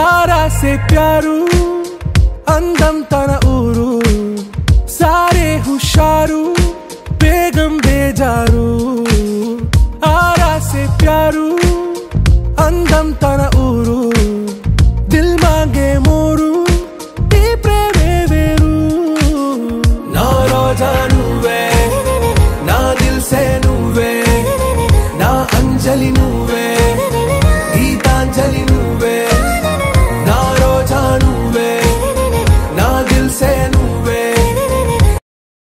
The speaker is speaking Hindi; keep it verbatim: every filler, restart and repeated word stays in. सारा से प्यारू अंदम तना उरू सारे हुशारू बेगम बेजारू आरा से प्यारू अंदम तना उरू दिल मांगे मोरू ती प्रेमे वेरू ना रोजा नुवे ना दिल से नुवे ना अंजलि नुवे।